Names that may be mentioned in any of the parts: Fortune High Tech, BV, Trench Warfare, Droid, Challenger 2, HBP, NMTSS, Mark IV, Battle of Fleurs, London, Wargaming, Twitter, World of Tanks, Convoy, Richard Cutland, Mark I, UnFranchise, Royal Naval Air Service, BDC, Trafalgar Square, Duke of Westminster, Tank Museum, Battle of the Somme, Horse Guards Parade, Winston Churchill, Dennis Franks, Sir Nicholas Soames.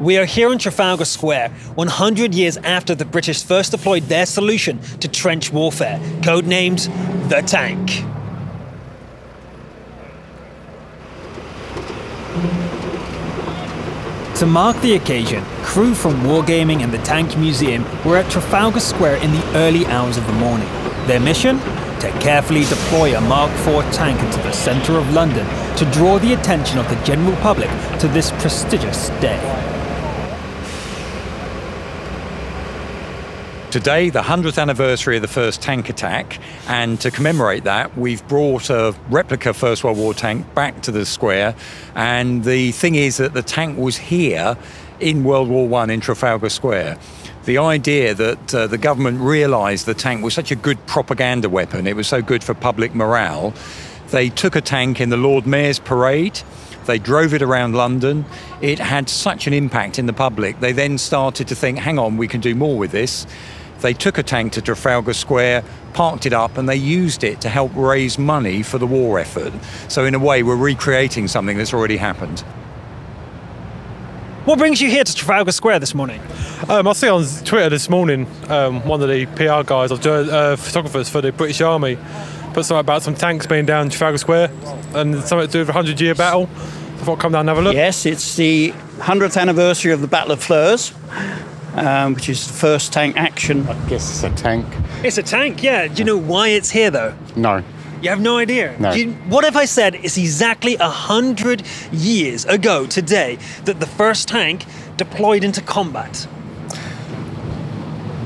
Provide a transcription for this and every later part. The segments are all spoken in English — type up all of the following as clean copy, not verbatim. We are here in Trafalgar Square, 100 years after the British first deployed their solution to trench warfare, codenamed the tank. To mark the occasion, crew from Wargaming and the Tank Museum were at Trafalgar Square in the early hours of the morning. Their mission? To carefully deploy a Mark IV tank into the centre of London to draw the attention of the general public to this prestigious day. Today, the 100th anniversary of the first tank attack, and to commemorate that, we've brought a replica First World War tank back to the square. And the thing is that the tank was here in World War I in Trafalgar Square. The idea that the government realised the tank was such a good propaganda weapon, it was so good for public morale, they took a tank in the Lord Mayor's Parade, they drove it around London, it had such an impact in the public, they then started to think, hang on, we can do more with this. They took a tank to Trafalgar Square, parked it up, and they used it to help raise money for the war effort. So in a way, we're recreating something that's already happened. What brings you here to Trafalgar Square this morning? I see on Twitter this morning, one of the PR guys, or photographers for the British Army, put something about some tanks being down in Trafalgar Square and something to do with a 100-year battle. I thought I'd come down and have a look. Yes, it's the 100th anniversary of the Battle of Fleurs, which is the first tank action. I guess it's a tank. It's a tank, yeah. Do you know why it's here, though? No. You have no idea? No. What if I said it's exactly 100 years ago today that the first tank deployed into combat?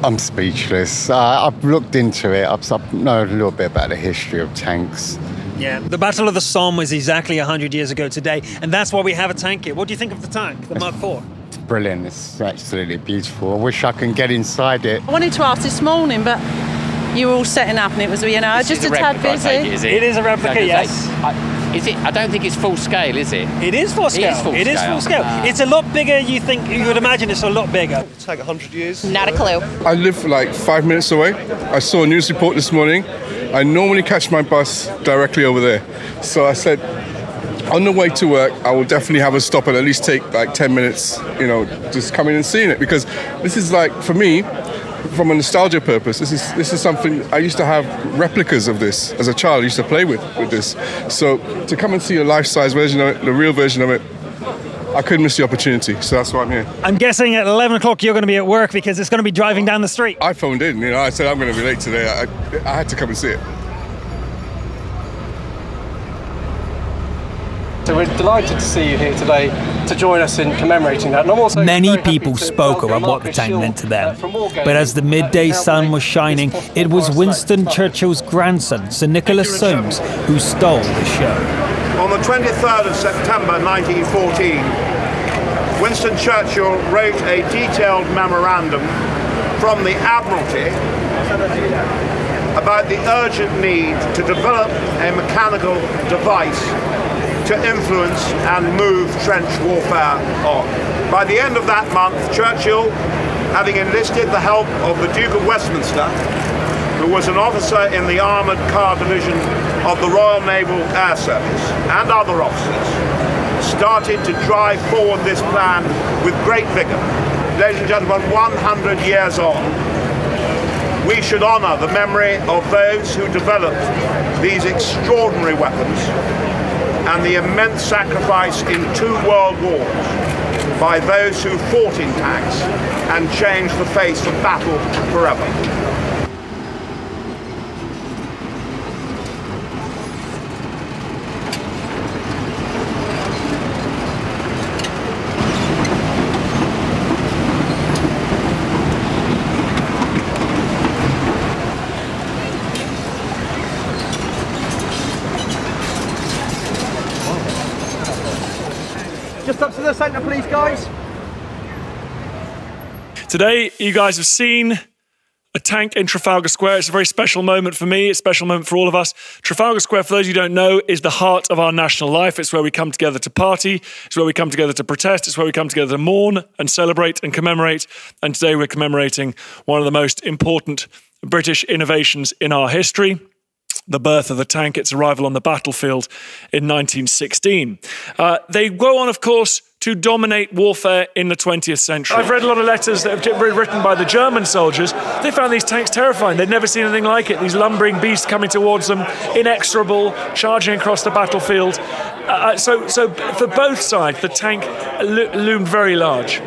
I'm speechless. I've looked into it. I know a little bit about the history of tanks. Yeah, the Battle of the Somme was exactly 100 years ago today, and that's why we have a tank here. What do you think of the tank, the Mark IV? It's brilliant. It's absolutely beautiful. I wish I can get inside it. I wanted to ask this morning, but you were all setting up and it was, you know, this just a tad busy. It is a replica, yes. I don't think it's full scale, is it? It is full scale. It is full scale. It's a lot bigger, you would imagine it's a lot bigger. It would take 100 years. Not a clue. I live like 5 minutes away. I saw a news report this morning. I normally catch my bus directly over there. So I said, on the way to work, I will definitely have a stop and at least take like 10 minutes, you know, just coming and seeing it. Because this is like, for me, from a nostalgia purpose, this is something I used to have replicas of this as a child. I used to play with this. So to come and see a life-size version of it, the real version of it, I couldn't miss the opportunity, so that's why I'm here. I'm guessing at 11 o'clock you're going to be at work because it's going to be driving down the street. I phoned in, you know, I said I'm going to be late today. I had to come and see it. So we're delighted to see you here today to join us in commemorating that. Many people spoke about what the tank meant to them, but as the midday sun was shining, it was Winston Churchill's grandson, Sir Nicholas Soames, who stole the show. On the 23rd of September 1914, Winston Churchill wrote a detailed memorandum from the Admiralty about the urgent need to develop a mechanical device to influence and move trench warfare on. By the end of that month, Churchill, having enlisted the help of the Duke of Westminster, who was an officer in the armoured car division of the Royal Naval Air Service, and other officers, started to drive forward this plan with great vigour. Ladies and gentlemen, 100 years on, we should honour the memory of those who developed these extraordinary weapons and the immense sacrifice in 2 world wars by those who fought in tanks and changed the face of battle forever. Just up to the centre, please, guys. Today, you guys have seen a tank in Trafalgar Square. It's a very special moment for me. It's a special moment for all of us. Trafalgar Square, for those who don't know, is the heart of our national life. It's where we come together to party. It's where we come together to protest. It's where we come together to mourn and celebrate and commemorate. And today, we're commemorating one of the most important British innovations in our history. the birth of the tank, its arrival on the battlefield in 1916. They go on, of course, to dominate warfare in the 20th century. I've read a lot of letters that have been written by the German soldiers. They found these tanks terrifying. They'd never seen anything like it. These lumbering beasts coming towards them, inexorable, charging across the battlefield. So for both sides, the tank loomed very large.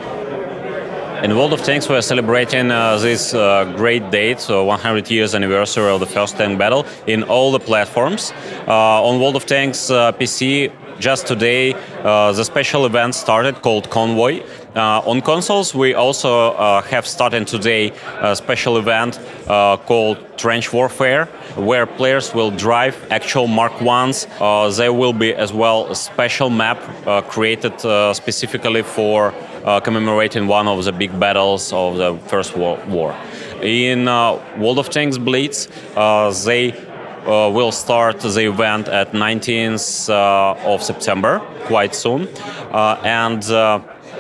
In World of Tanks, we're celebrating this great date, so 100 years anniversary of the first tank battle in all the platforms. On World of Tanks PC, just today, the special event started called Convoy. On consoles, we also have started today a special event called Trench Warfare, where players will drive actual Mark I's. There will be as well a special map created specifically for commemorating one of the big battles of the First World War. In World of Tanks Blitz, they will start the event at 19th of September, quite soon, and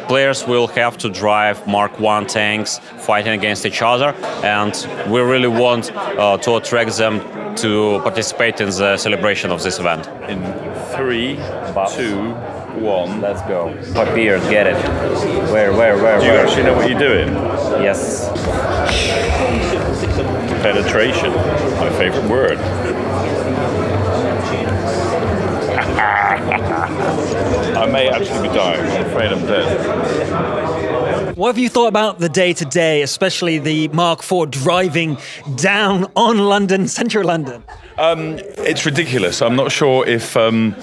players will have to drive Mark I tanks fighting against each other, and we really want to attract them to participate in the celebration of this event. In 3, 2, 1, let's go. Papier, get it. Where? Do you actually know what you're doing? Yes. Penetration, my favorite word. I may actually be dying. I'm afraid I'm dead. What have you thought about the day-to-day, especially the Mark IV driving down on London, central London? It's ridiculous. I'm not sure if in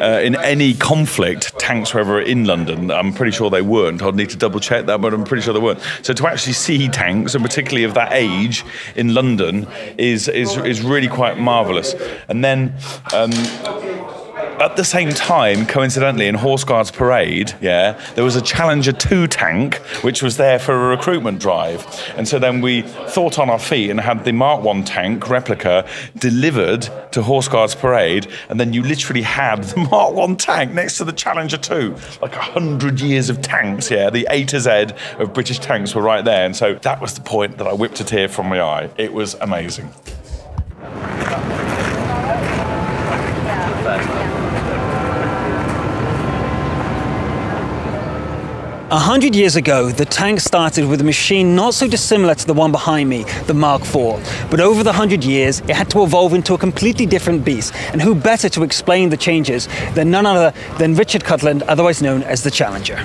any conflict tanks were ever in London. I'm pretty sure they weren't. I'd need to double check that, but I'm pretty sure they weren't. So to actually see tanks, and particularly of that age, in London is really quite marvellous. And then at the same time, coincidentally, in Horse Guards Parade, yeah, there was a Challenger 2 tank, which was there for a recruitment drive. And so then we thought on our feet and had the Mark I tank replica delivered to Horse Guards Parade, and then you literally had the Mark I tank next to the Challenger 2. Like 100 years of tanks, yeah, the A to Z of British tanks were right there. And so that was the point that I whipped a tear from my eye. It was amazing. A 100 years ago, the tank started with a machine not so dissimilar to the one behind me, the Mark IV. But over the 100 years, it had to evolve into a completely different beast. And who better to explain the changes than none other than Richard Cutland, otherwise known as the Challenger.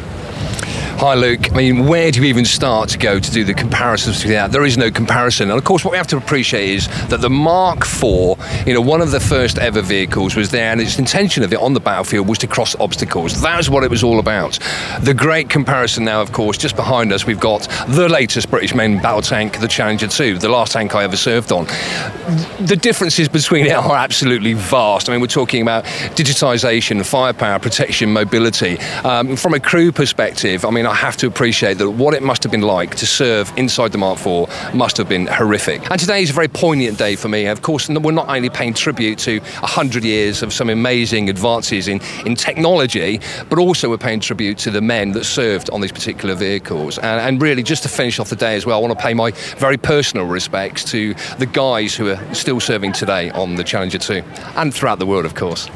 Hi, Luke. I mean, where do you even start to go to do the comparisons to that? There is no comparison. And of course, what we have to appreciate is that the Mark IV, you know, one of the first ever vehicles was there, and its intention of it on the battlefield was to cross obstacles. That was what it was all about. The great comparison now, of course, just behind us, we've got the latest British main battle tank, the Challenger 2, the last tank I ever served on. The differences between it are absolutely vast. I mean, we're talking about digitisation, firepower, protection, mobility. From a crew perspective, I mean, I have to appreciate that what it must have been like to serve inside the Mark IV must have been horrific. And today is a very poignant day for me. Of course, we're not only paying tribute to 100 years of some amazing advances in technology, but also we're paying tribute to the men that served on these particular vehicles. And really, just to finish off the day as well, I want to pay my very personal respects to the guys who are still serving today on the Challenger 2, and throughout the world, of course.